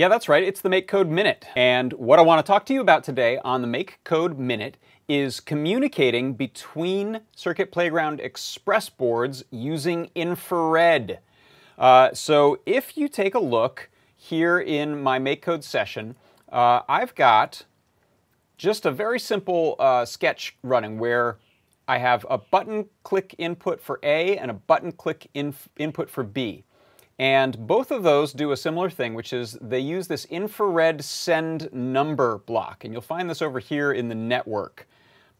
Yeah, that's right, it's the MakeCode Minute. And what I want to talk to you about today on the MakeCode Minute is communicating between Circuit Playground Express boards using infrared. So if you take a look here in my MakeCode session, I've got just a very simple sketch running where I have a button click input for A and a button click input for B. And both of those do a similar thing, which is they use this infrared send number block. And you'll find this over here in the network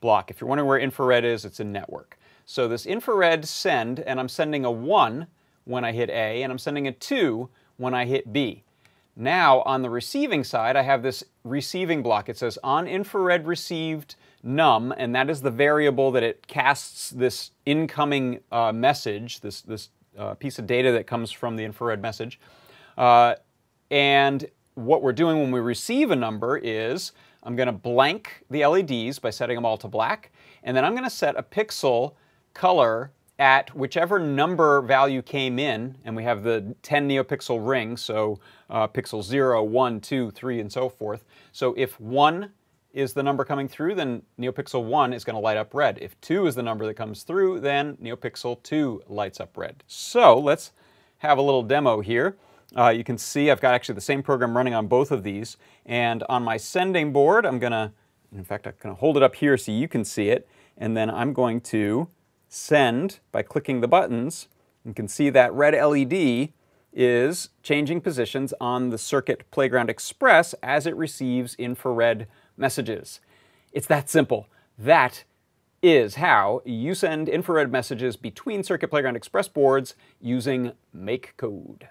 block. If you're wondering where infrared is, it's in network. So this infrared send, and I'm sending a 1 when I hit A, and I'm sending a 2 when I hit B. Now, on the receiving side, I have this receiving block. It says on infrared received num, and that is the variable that it casts this incoming message, this piece of data that comes from the infrared message. And what we're doing when we receive a number is I'm going to blank the LEDs by setting them all to black, and then I'm going to set a pixel color at whichever number value came in, and we have the 10 NeoPixel ring, so pixel 0, 1, 2, 3, and so forth. So if 1 is the number coming through, then NeoPixel 1 is going to light up red. If 2 is the number that comes through, then NeoPixel 2 lights up red. So let's have a little demo here. You can see I've got actually the same program running on both of these, and on my sending board, I'm going to, in fact, I'm going to hold it up here so you can see it, and then I'm going to send by clicking the buttons. You can see that red LED is changing positions on the Circuit Playground Express as it receives infrared messages. It's that simple. That is how you send infrared messages between Circuit Playground Express boards using MakeCode.